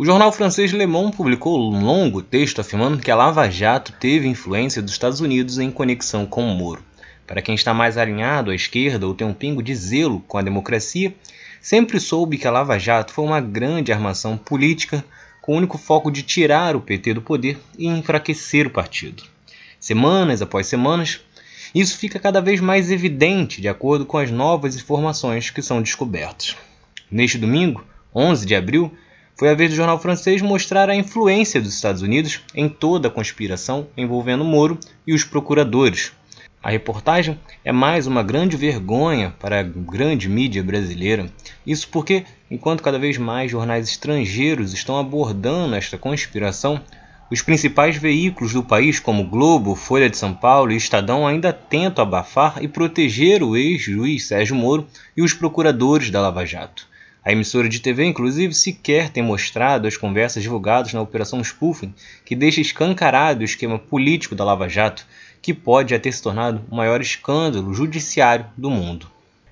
O jornal francês Le Monde publicou um longo texto afirmando que a Lava Jato teve influência dos Estados Unidos em conexão com o Moro. Para quem está mais alinhado à esquerda ou tem um pingo de zelo com a democracia, sempre soube que a Lava Jato foi uma grande armação política com o único foco de tirar o PT do poder e enfraquecer o partido. Semanas após semanas, isso fica cada vez mais evidente de acordo com as novas informações que são descobertas. Neste domingo, 11 de abril, foi a vez do jornal francês mostrar a influência dos Estados Unidos em toda a conspiração envolvendo Moro e os procuradores. A reportagem é mais uma grande vergonha para a grande mídia brasileira. Isso porque, enquanto cada vez mais jornais estrangeiros estão abordando esta conspiração, os principais veículos do país, como Globo, Folha de São Paulo e Estadão, ainda tentam abafar e proteger o ex-juiz Sérgio Moro e os procuradores da Lava Jato. A emissora de TV, inclusive, sequer tem mostrado as conversas divulgadas na Operação Spoofing, que deixa escancarado o esquema político da Lava Jato, que pode já ter se tornado o maior escândalo judiciário do mundo.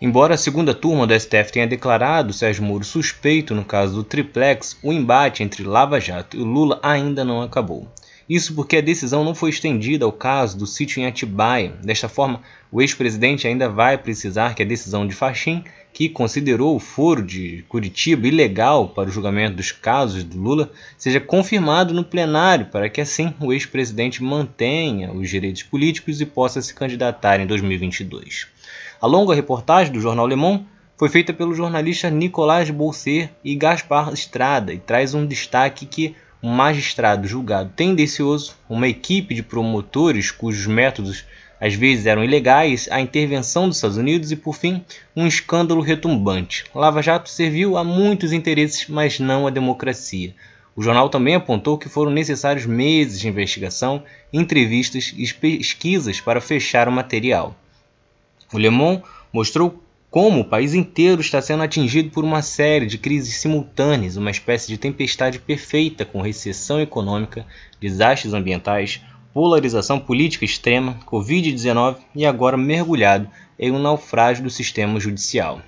Embora a segunda turma do STF tenha declarado Sérgio Moro suspeito no caso do Triplex, o embate entre Lava Jato e Lula ainda não acabou. Isso porque a decisão não foi estendida ao caso do sítio em Atibaia. Desta forma, o ex-presidente ainda vai precisar que a decisão de Fachin, que considerou o foro de Curitiba ilegal para o julgamento dos casos do Lula, seja confirmado no plenário para que assim o ex-presidente mantenha os direitos políticos e possa se candidatar em 2022. A longa reportagem do jornal Le Monde foi feita pelo jornalista Nicolás Bolser e Gaspar Estrada e traz um destaque que um magistrado julgado tendencioso, uma equipe de promotores cujos métodos às vezes eram ilegais, a intervenção dos Estados Unidos e, por fim, um escândalo retumbante. Lava Jato serviu a muitos interesses, mas não à democracia. O jornal também apontou que foram necessários meses de investigação, entrevistas e pesquisas para fechar o material. O Le Monde mostrou como o país inteiro está sendo atingido por uma série de crises simultâneas, uma espécie de tempestade perfeita com recessão econômica, desastres ambientais, polarização política extrema, Covid-19 e agora mergulhado em um naufrágio do sistema judicial.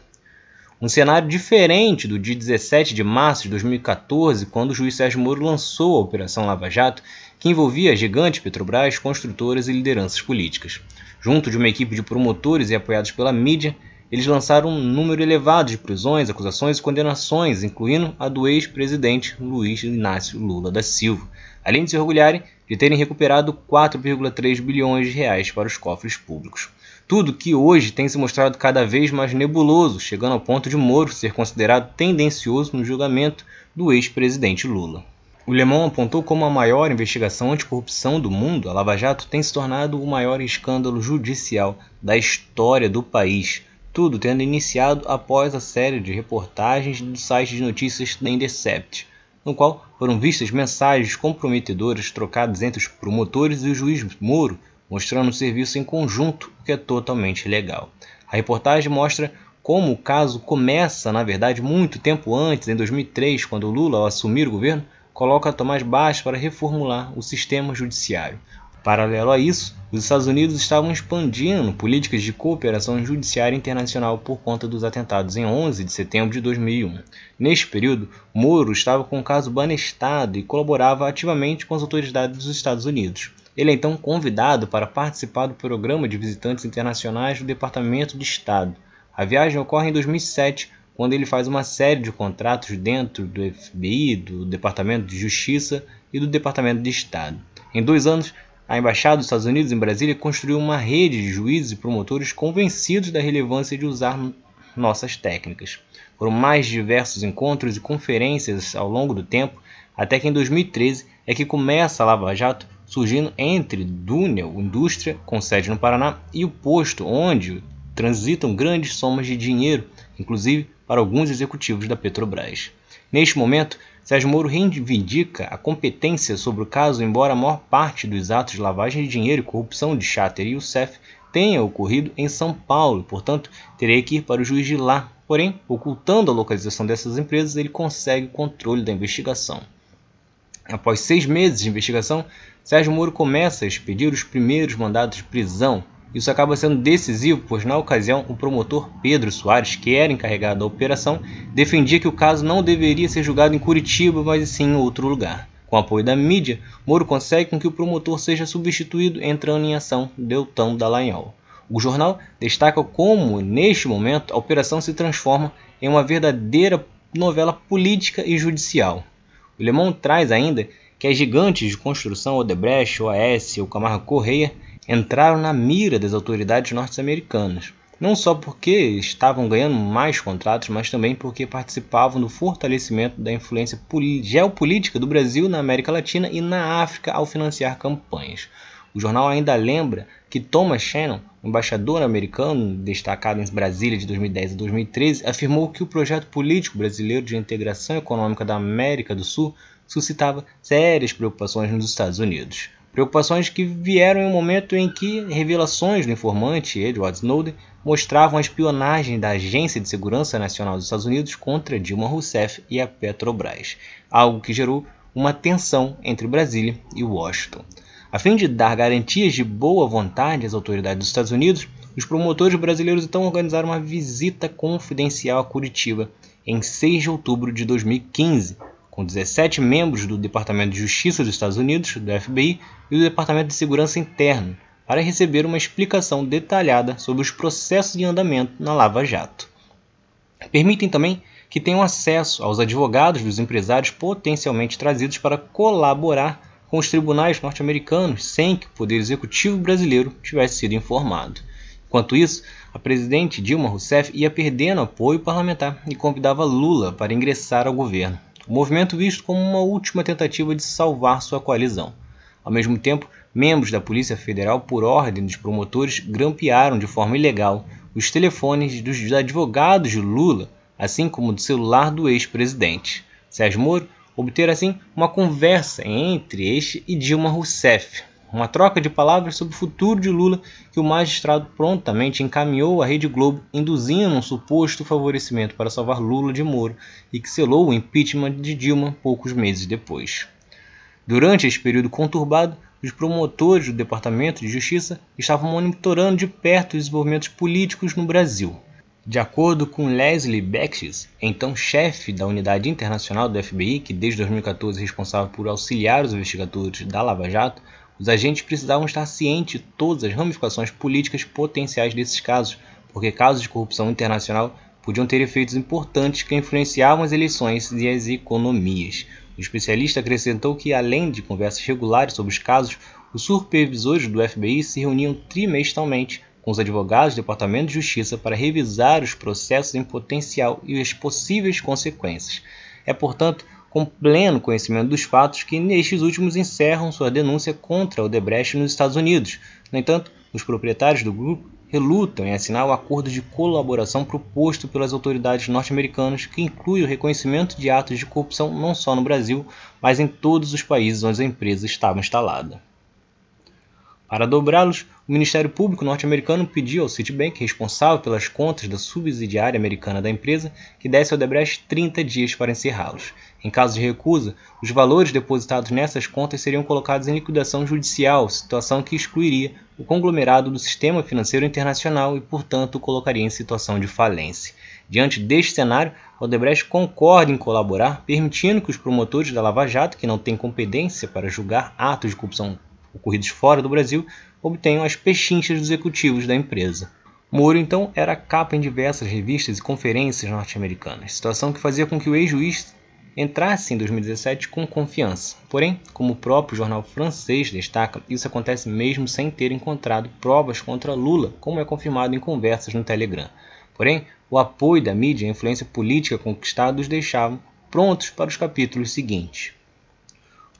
Um cenário diferente do dia 17 de março de 2014, quando o juiz Sérgio Moro lançou a Operação Lava Jato, que envolvia gigantes Petrobras, construtoras e lideranças políticas. Junto de uma equipe de promotores e apoiados pela mídia, eles lançaram um número elevado de prisões, acusações e condenações, incluindo a do ex-presidente Luiz Inácio Lula da Silva, além de se orgulharem de terem recuperado 4,3 bilhões de reais para os cofres públicos. Tudo que hoje tem se mostrado cada vez mais nebuloso, chegando ao ponto de Moro ser considerado tendencioso no julgamento do ex-presidente Lula. O Le Monde apontou como a maior investigação anticorrupção do mundo, a Lava Jato tem se tornado o maior escândalo judicial da história do país, tudo tendo iniciado após a série de reportagens do site de notícias The Intercept, no qual foram vistas mensagens comprometedoras trocadas entre os promotores e o juiz Moro, mostrando o serviço em conjunto, o que é totalmente ilegal. A reportagem mostra como o caso começa, na verdade, muito tempo antes, em 2003, quando o Lula, ao assumir o governo, coloca Tomás Bastos para reformular o sistema judiciário. Paralelo a isso, os Estados Unidos estavam expandindo políticas de cooperação judiciária internacional por conta dos atentados em 11 de setembro de 2001. Neste período, Moro estava com o caso Banestado e colaborava ativamente com as autoridades dos Estados Unidos. Ele é então convidado para participar do programa de visitantes internacionais do Departamento de Estado. A viagem ocorre em 2007, quando ele faz uma série de contratos dentro do FBI, do Departamento de Justiça e do Departamento de Estado. Em 2 anos, a Embaixada dos Estados Unidos em Brasília construiu uma rede de juízes e promotores convencidos da relevância de usar nossas técnicas. Foram mais diversos encontros e conferências ao longo do tempo, até que em 2013 é que começa a Lava Jato, surgindo entre Dúnia, indústria com sede no Paraná, e o posto onde transitam grandes somas de dinheiro, inclusive para alguns executivos da Petrobras. Neste momento, Sérgio Moro reivindica a competência sobre o caso, embora a maior parte dos atos de lavagem de dinheiro e corrupção de Chater e Yussef tenha ocorrido em São Paulo, portanto, teria que ir para o juiz de lá. Porém, ocultando a localização dessas empresas, ele consegue o controle da investigação. Após 6 meses de investigação, Sérgio Moro começa a expedir os primeiros mandados de prisão, Isso acaba sendo decisivo, pois na ocasião o promotor Pedro Soares, que era encarregado da operação, defendia que o caso não deveria ser julgado em Curitiba, mas sim em outro lugar. Com o apoio da mídia, Moro consegue com que o promotor seja substituído, entrando em ação Deltan Dallagnol. O jornal destaca como, neste momento, a operação se transforma em uma verdadeira novela política e judicial. O Le Monde traz ainda que as gigantes de construção Odebrecht, OAS e o Camargo Correia entraram na mira das autoridades norte-americanas, não só porque estavam ganhando mais contratos, mas também porque participavam do fortalecimento da influência geopolítica do Brasil na América Latina e na África ao financiar campanhas. O jornal ainda lembra que Thomas Shannon, embaixador americano destacado em Brasília de 2010 a 2013, afirmou que o projeto político brasileiro de integração econômica da América do Sul suscitava sérias preocupações nos Estados Unidos. Preocupações que vieram em um momento em que revelações do informante Edward Snowden mostravam a espionagem da Agência de Segurança Nacional dos Estados Unidos contra Dilma Rousseff e a Petrobras, algo que gerou uma tensão entre Brasília e Washington. A fim de dar garantias de boa vontade às autoridades dos Estados Unidos, os promotores brasileiros então organizaram uma visita confidencial a Curitiba em 6 de outubro de 2015, com 17 membros do Departamento de Justiça dos Estados Unidos, do FBI, e do Departamento de Segurança Interna, para receber uma explicação detalhada sobre os processos em andamento na Lava Jato. Permitem também que tenham acesso aos advogados dos empresários potencialmente trazidos para colaborar com os tribunais norte-americanos, sem que o Poder Executivo brasileiro tivesse sido informado. Enquanto isso, a presidente Dilma Rousseff ia perdendo apoio parlamentar e convidava Lula para ingressar ao governo, o movimento visto como uma última tentativa de salvar sua coalizão. Ao mesmo tempo, membros da Polícia Federal, por ordem dos promotores, grampearam de forma ilegal os telefones dos advogados de Lula, assim como do celular do ex-presidente Sérgio Moro, obter assim uma conversa entre este e Dilma Rousseff, uma troca de palavras sobre o futuro de Lula que o magistrado prontamente encaminhou à Rede Globo, induzindo um suposto favorecimento para salvar Lula de Moro e que selou o impeachment de Dilma poucos meses depois. Durante esse período conturbado, os promotores do Departamento de Justiça estavam monitorando de perto os desenvolvimentos políticos no Brasil. De acordo com Leslie Bexis, então chefe da unidade internacional do FBI, que desde 2014 é responsável por auxiliar os investigadores da Lava Jato, os agentes precisavam estar cientes de todas as ramificações políticas potenciais desses casos, porque casos de corrupção internacional podiam ter efeitos importantes que influenciavam as eleições e as economias. O especialista acrescentou que, além de conversas regulares sobre os casos, os supervisores do FBI se reuniam trimestralmente com os advogados do Departamento de Justiça para revisar os processos em potencial e as possíveis consequências. É, portanto, com pleno conhecimento dos fatos que nestes últimos encerram sua denúncia contra Odebrecht nos Estados Unidos. No entanto, os proprietários do grupo relutam em assinar o acordo de colaboração proposto pelas autoridades norte-americanas, que inclui o reconhecimento de atos de corrupção não só no Brasil, mas em todos os países onde a empresa estava instalada. Para dobrá-los, o Ministério Público norte-americano pediu ao Citibank, responsável pelas contas da subsidiária americana da empresa, que desse ao Odebrecht 30 dias para encerrá-los. Em caso de recusa, os valores depositados nessas contas seriam colocados em liquidação judicial, situação que excluiria o conglomerado do sistema financeiro internacional e, portanto, o colocaria em situação de falência. Diante deste cenário, Odebrecht concorda em colaborar, permitindo que os promotores da Lava Jato, que não têm competência para julgar atos de corrupção ocorridos fora do Brasil, obtenham as pechinchas dos executivos da empresa. Moro, então, era capa em diversas revistas e conferências norte-americanas, situação que fazia com que o ex-juiz entrasse em 2017 com confiança. Porém, como o próprio jornal francês destaca, isso acontece mesmo sem ter encontrado provas contra Lula, como é confirmado em conversas no Telegram. Porém, o apoio da mídia e a influência política conquistada os deixavam prontos para os capítulos seguintes.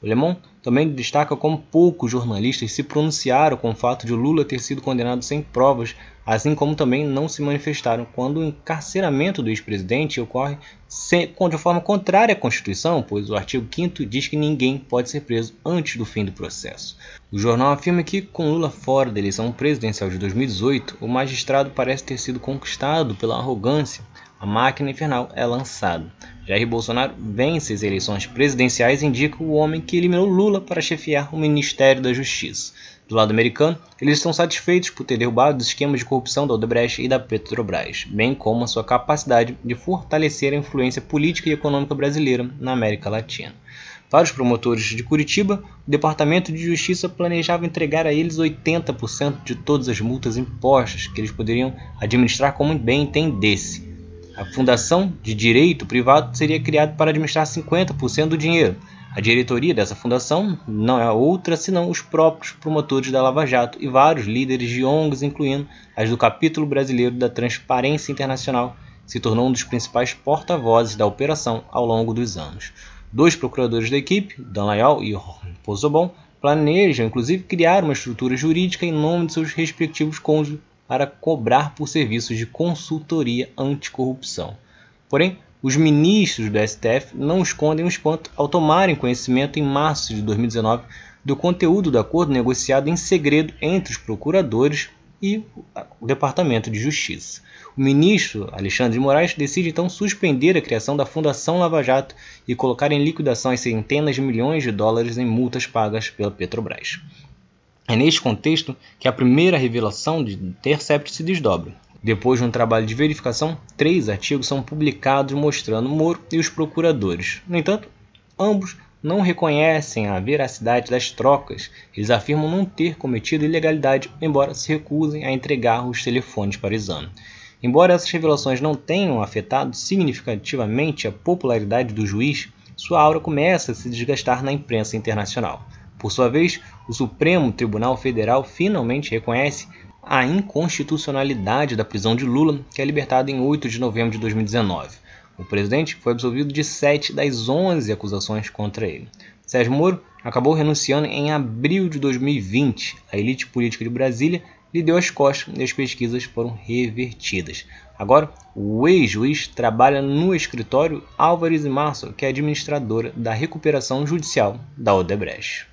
O Le Monde também destaca como poucos jornalistas se pronunciaram com o fato de Lula ter sido condenado sem provas, assim como também não se manifestaram quando o encarceramento do ex-presidente ocorre de forma contrária à Constituição, pois o artigo 5º diz que ninguém pode ser preso antes do fim do processo. O jornal afirma que, com Lula fora da eleição presidencial de 2018, o magistrado parece ter sido conquistado pela arrogância. A máquina infernal é lançada. Jair Bolsonaro vence as eleições presidenciais e indica o homem que eliminou Lula para chefiar o Ministério da Justiça. Do lado americano, eles estão satisfeitos por ter derrubado os esquemas de corrupção da Odebrecht e da Petrobras, bem como a sua capacidade de fortalecer a influência política e econômica brasileira na América Latina. Para os promotores de Curitiba, o Departamento de Justiça planejava entregar a eles 80% de todas as multas impostas que eles poderiam administrar como bem entendesse. A Fundação de Direito Privado seria criada para administrar 50% do dinheiro. A diretoria dessa fundação não é outra senão os próprios promotores da Lava Jato e vários líderes de ONGs, incluindo as do Capítulo Brasileiro da Transparência Internacional, se tornou um dos principais porta-vozes da operação ao longo dos anos. Dois procuradores da equipe, Dallagnol e Pozobon, planejam inclusive criar uma estrutura jurídica em nome de seus respectivos cônjuges para cobrar por serviços de consultoria anticorrupção. Porém, os ministros do STF não escondem o espanto ao tomarem conhecimento em março de 2019 do conteúdo do acordo negociado em segredo entre os procuradores e o Departamento de Justiça. O ministro Alexandre de Moraes decide então suspender a criação da Fundação Lava Jato e colocar em liquidação as centenas de milhões de dólares em multas pagas pela Petrobras. É neste contexto que a primeira revelação de The Intercept se desdobra. Depois de um trabalho de verificação, 3 artigos são publicados mostrando Moro e os procuradores. No entanto, ambos não reconhecem a veracidade das trocas. Eles afirmam não ter cometido ilegalidade, embora se recusem a entregar os telefones para o exame. Embora essas revelações não tenham afetado significativamente a popularidade do juiz, sua aura começa a se desgastar na imprensa internacional. Por sua vez, o Supremo Tribunal Federal finalmente reconhece a inconstitucionalidade da prisão de Lula, que é libertado em 8 de novembro de 2019. O presidente foi absolvido de 7 das 11 acusações contra ele. Sérgio Moro acabou renunciando em abril de 2020. A elite política de Brasília lhe deu as costas e as pesquisas foram revertidas. Agora, o ex-juiz trabalha no escritório Álvares e Março, que é administradora da recuperação judicial da Odebrecht.